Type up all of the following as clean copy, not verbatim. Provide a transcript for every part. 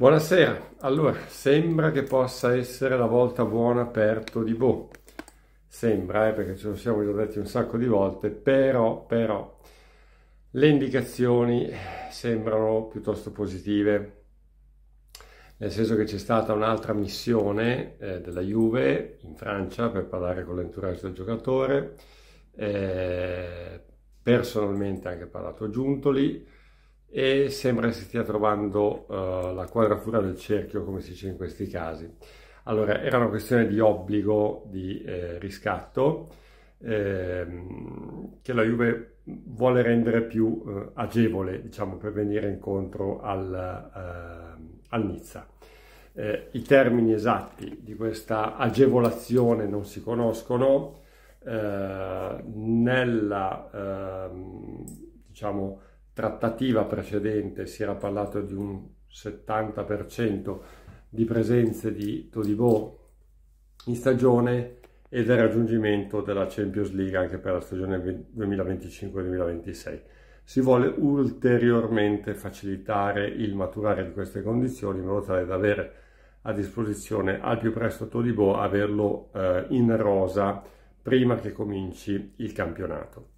Buonasera, allora sembra che possa essere la volta buona per Todibo, sembra perché ce lo siamo già detti un sacco di volte, però le indicazioni sembrano piuttosto positive, nel senso che c'è stata un'altra missione della Juve in Francia per parlare con l'entourage del giocatore, personalmente anche parlato a Giuntoli, e sembra che si stia trovando la quadratura del cerchio, come si dice in questi casi. Allora, era una questione di obbligo di riscatto che la Juve vuole rendere più agevole, diciamo, per venire incontro al Nizza. I termini esatti di questa agevolazione non si conoscono. Nella diciamo trattativa precedente si era parlato di un 70% di presenze di Todibo in stagione e del raggiungimento della Champions League anche per la stagione 2025-2026. Si vuole ulteriormente facilitare il maturare di queste condizioni in modo tale da avere a disposizione al più presto Todibo, averlo in rosa prima che cominci il campionato.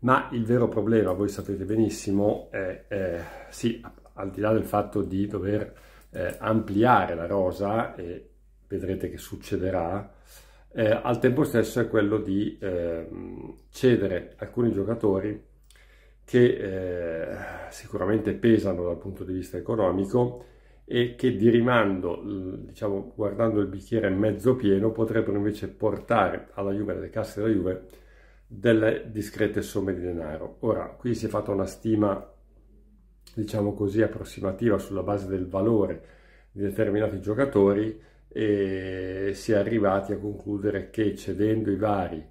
Ma il vero problema, voi sapete benissimo, è sì, al di là del fatto di dover ampliare la rosa, e vedrete che succederà, al tempo stesso è quello di cedere alcuni giocatori che sicuramente pesano dal punto di vista economico e che di rimando, diciamo guardando il bicchiere mezzo pieno, potrebbero invece portare alla Juve, alle casse della Juve, delle discrete somme di denaro. Ora, qui si è fatta una stima, diciamo così, approssimativa sulla base del valore di determinati giocatori e si è arrivati a concludere che cedendo i vari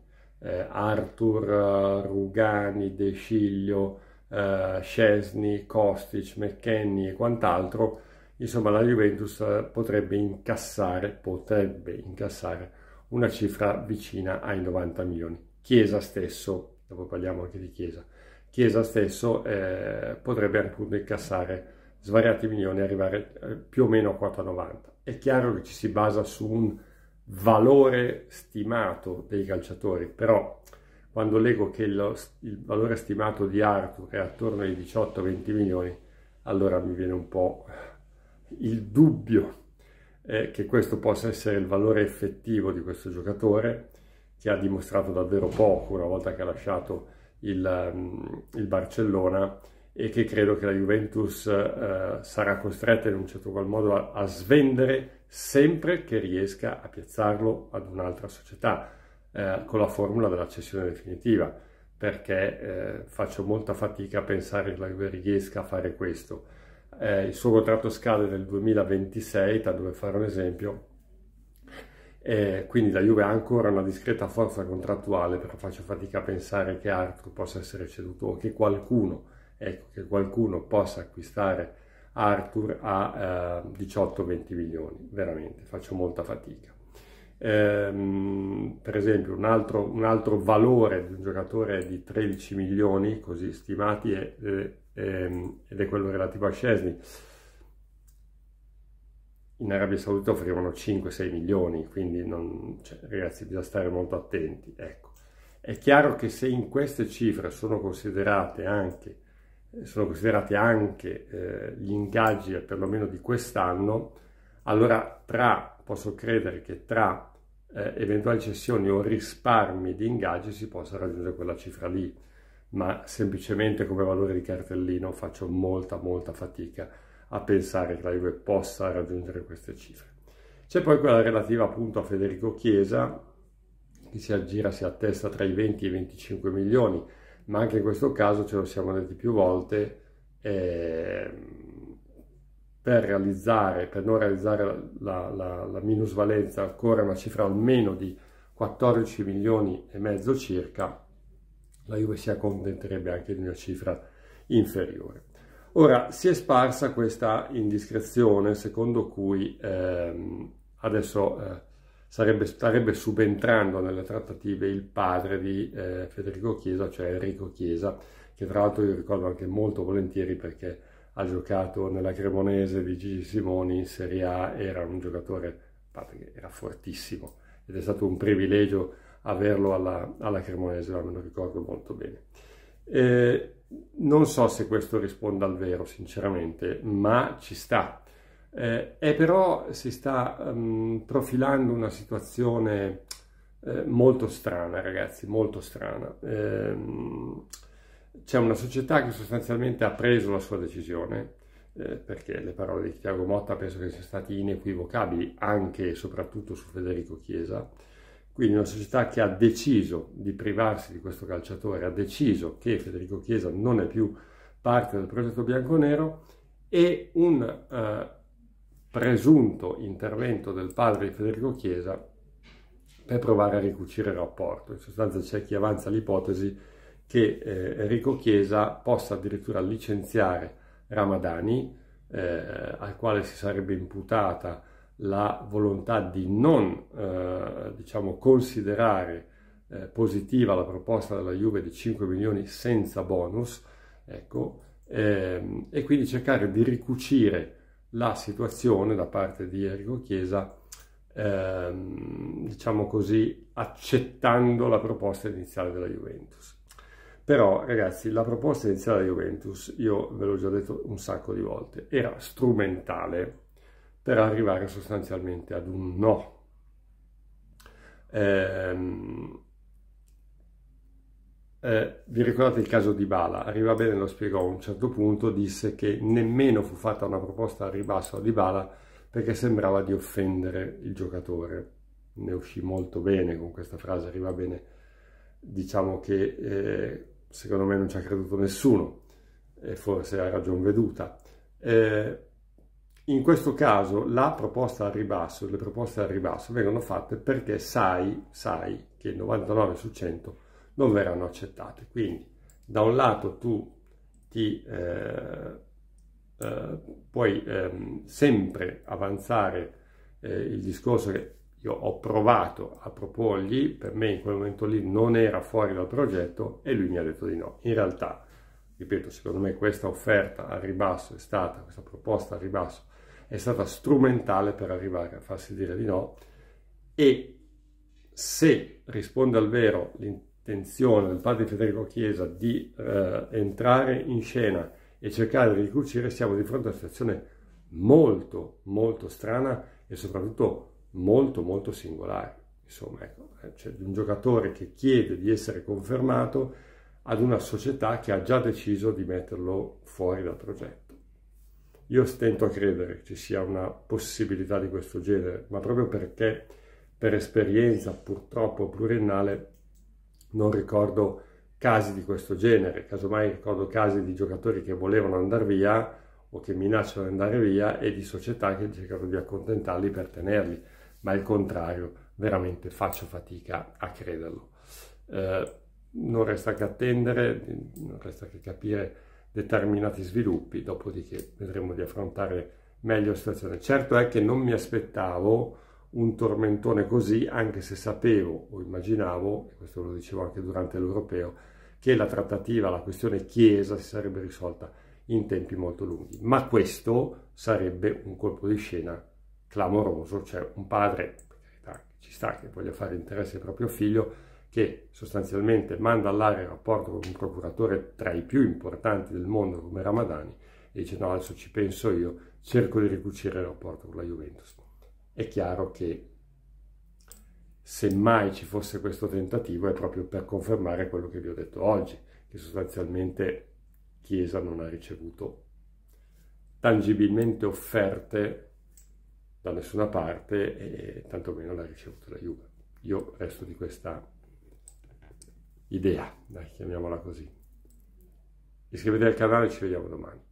Arthur, Rugani, De Sciglio, Szczesny, Kostic, McKennie e quant'altro, insomma la Juventus potrebbe incassare una cifra vicina ai 90 milioni. Chiesa stesso, dopo parliamo anche di Chiesa stesso potrebbe appunto incassare svariati milioni e arrivare più o meno a quota 90. È chiaro che ci si basa su un valore stimato dei calciatori, però quando leggo che il valore stimato di Arthur è attorno ai 18-20 milioni, allora mi viene un po' il dubbio che questo possa essere il valore effettivo di questo giocatore, che ha dimostrato davvero poco una volta che ha lasciato il Barcellona, e che credo che la Juventus sarà costretta in un certo qual modo a svendere sempre che riesca a piazzarlo ad un'altra società con la formula della cessione definitiva, perché faccio molta fatica a pensare che la Juve riesca a fare questo. Il suo contratto scade nel 2026, da dove fare un esempio. Quindi la Juve ha ancora una discreta forza contrattuale, però faccio fatica a pensare che Arthur possa essere ceduto o che qualcuno possa acquistare Arthur a 18-20 milioni, veramente faccio molta fatica. Per esempio un altro valore di un giocatore è di 13 milioni, così stimati, ed è quello relativo a Szczesny. In Arabia Saudita offrivano 5-6 milioni, quindi ragazzi, bisogna stare molto attenti. Ecco, è chiaro che se in queste cifre sono considerati anche gli ingaggi perlomeno di quest'anno, allora posso credere che tra eventuali cessioni o risparmi di ingaggi si possa raggiungere quella cifra lì, ma semplicemente come valore di cartellino faccio molta fatica a pensare che la Juve possa raggiungere queste cifre. C'è poi quella relativa appunto a Federico Chiesa, che si attesta tra i 20 e i 25 milioni, ma anche in questo caso, ce lo siamo detti più volte, per non realizzare la minusvalenza ancora una cifra almeno di 14 milioni e mezzo circa, la Juve si accontenterebbe anche di una cifra inferiore. Ora, si è sparsa questa indiscrezione secondo cui adesso starebbe subentrando nelle trattative il padre di Federico Chiesa, cioè Enrico Chiesa, che tra l'altro io ricordo anche molto volentieri perché ha giocato nella Cremonese di Gigi Simoni in Serie A, era un giocatore, a parte che era fortissimo, ed è stato un privilegio averlo alla Cremonese, ma me lo ricordo molto bene. Non so se questo risponda al vero, sinceramente, ma ci sta. E però si sta profilando una situazione molto strana, ragazzi, molto strana. C'è una società che sostanzialmente ha preso la sua decisione, perché le parole di Thiago Motta penso che siano state inequivocabili, anche e soprattutto su Federico Chiesa. Quindi una società che ha deciso di privarsi di questo calciatore, ha deciso che Federico Chiesa non è più parte del progetto bianconero, e un presunto intervento del padre di Federico Chiesa per provare a ricucire il rapporto. In sostanza c'è chi avanza l'ipotesi che Enrico Chiesa possa addirittura licenziare Ramadani, al quale si sarebbe imputata la volontà di non diciamo considerare positiva la proposta della Juve di 5 milioni senza bonus, ecco, e quindi cercare di ricucire la situazione da parte di Enrico Chiesa, diciamo così, accettando la proposta iniziale della Juventus. Però, ragazzi, la proposta iniziale della Juventus, io ve l'ho già detto un sacco di volte, era strumentale per arrivare sostanzialmente ad un no. Vi ricordate il caso di Dybala? Arriva bene, lo spiegò a un certo punto, disse che nemmeno fu fatta una proposta al ribasso a Dybala perché sembrava di offendere il giocatore. Ne uscì molto bene con questa frase, arriva bene, diciamo che secondo me non ci ha creduto nessuno, e forse ha ragion veduta. In questo caso la proposta al ribasso, le proposte al ribasso vengono fatte perché sai che 99 su 100 non verranno accettate. Quindi da un lato tu ti puoi sempre avanzare il discorso che io ho provato a proporgli, per me in quel momento lì non era fuori dal progetto e lui mi ha detto di no. In realtà, ripeto, secondo me questa offerta al ribasso è stata, questa proposta al ribasso è stata strumentale per arrivare a farsi dire di no, e se risponde al vero l'intenzione del padre Federico Chiesa di entrare in scena e cercare di ricucire, siamo di fronte a una situazione molto molto strana e soprattutto molto molto singolare. Insomma, ecco, cioè di un giocatore che chiede di essere confermato ad una società che ha già deciso di metterlo fuori dal progetto. Io stento a credere che ci sia una possibilità di questo genere, ma proprio perché per esperienza purtroppo pluriennale non ricordo casi di questo genere, casomai ricordo casi di giocatori che volevano andare via o che minacciano di andare via e di società che cercano di accontentarli per tenerli, ma il contrario veramente faccio fatica a crederlo. Non resta che attendere, non resta che capire determinati sviluppi, dopodiché vedremo di affrontare meglio la situazione. Certo è che non mi aspettavo un tormentone così, anche se sapevo o immaginavo, e questo lo dicevo anche durante l'Europeo, che la trattativa, la questione Chiesa si sarebbe risolta in tempi molto lunghi. Ma questo sarebbe un colpo di scena clamoroso, cioè un padre, per carità, ci sta che voglia fare interesse al proprio figlio, che sostanzialmente manda all'aria il rapporto con un procuratore tra i più importanti del mondo come Ramadani e dice no, adesso ci penso io, cerco di ricucire il rapporto con la Juventus. È chiaro che se mai ci fosse questo tentativo è proprio per confermare quello che vi ho detto oggi, che sostanzialmente Chiesa non ha ricevuto tangibilmente offerte da nessuna parte e tantomeno l'ha ricevuto la Juve. Io resto di questa idea, dai, chiamiamola così. Iscrivetevi al canale e ci vediamo domani.